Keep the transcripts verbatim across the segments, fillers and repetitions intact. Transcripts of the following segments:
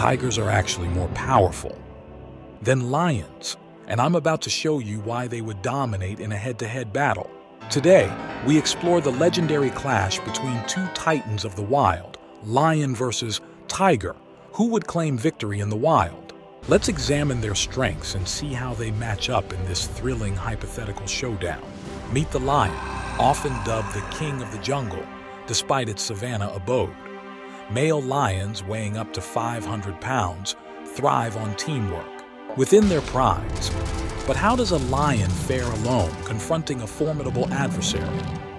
Tigers are actually more powerful than lions, and I'm about to show you why they would dominate in a head-to-head battle. Today, we explore the legendary clash between two titans of the wild, lion versus tiger. Who would claim victory in the wild? Let's examine their strengths and see how they match up in this thrilling hypothetical showdown. Meet the lion, often dubbed the king of the jungle, despite its savanna abode. Male lions, weighing up to five hundred pounds, thrive on teamwork within their prides. But how does a lion fare alone, confronting a formidable adversary?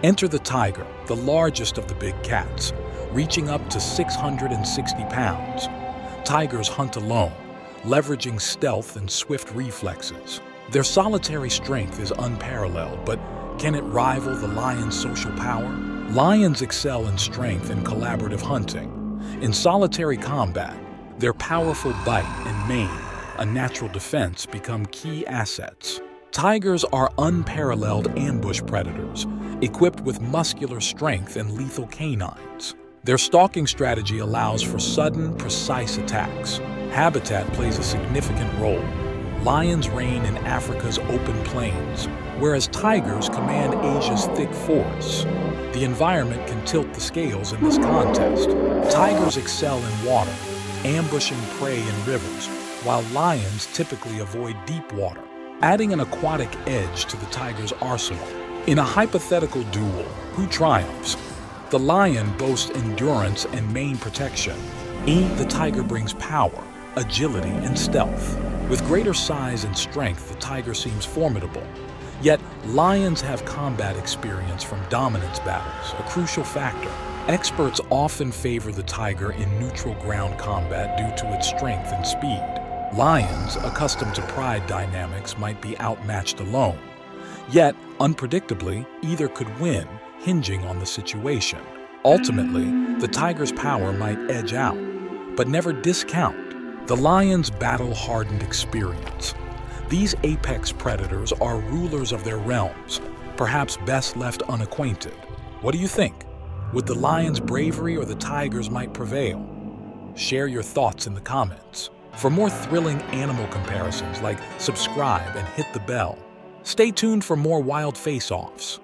Enter the tiger, the largest of the big cats, reaching up to six hundred sixty pounds. Tigers hunt alone, leveraging stealth and swift reflexes. Their solitary strength is unparalleled, but can it rival the lion's social power? Lions excel in strength and collaborative hunting. In solitary combat, their powerful bite and mane, a natural defense, become key assets. Tigers are unparalleled ambush predators, equipped with muscular strength and lethal canines. Their stalking strategy allows for sudden, precise attacks. Habitat plays a significant role. Lions reign in Africa's open plains, whereas tigers command Asia's thick forests. The environment can tilt the scales in this contest. Tigers excel in water, ambushing prey in rivers, while lions typically avoid deep water, adding an aquatic edge to the tiger's arsenal. In a hypothetical duel, who triumphs? The lion boasts endurance and mane protection. The tiger brings power, agility, and stealth. With greater size and strength, the tiger seems formidable. Yet, lions have combat experience from dominance battles, a crucial factor. Experts often favor the tiger in neutral ground combat due to its strength and speed. Lions, accustomed to pride dynamics, might be outmatched alone. Yet, unpredictably, either could win, hinging on the situation. Ultimately, the tiger's power might edge out, but never discount the lion's battle-hardened experience. These apex predators are rulers of their realms, perhaps best left unacquainted. What do you think? Would the lion's bravery or the tiger's might prevail? Share your thoughts in the comments. For more thrilling animal comparisons, like, subscribe, and hit the bell. Stay tuned for more wild face-offs.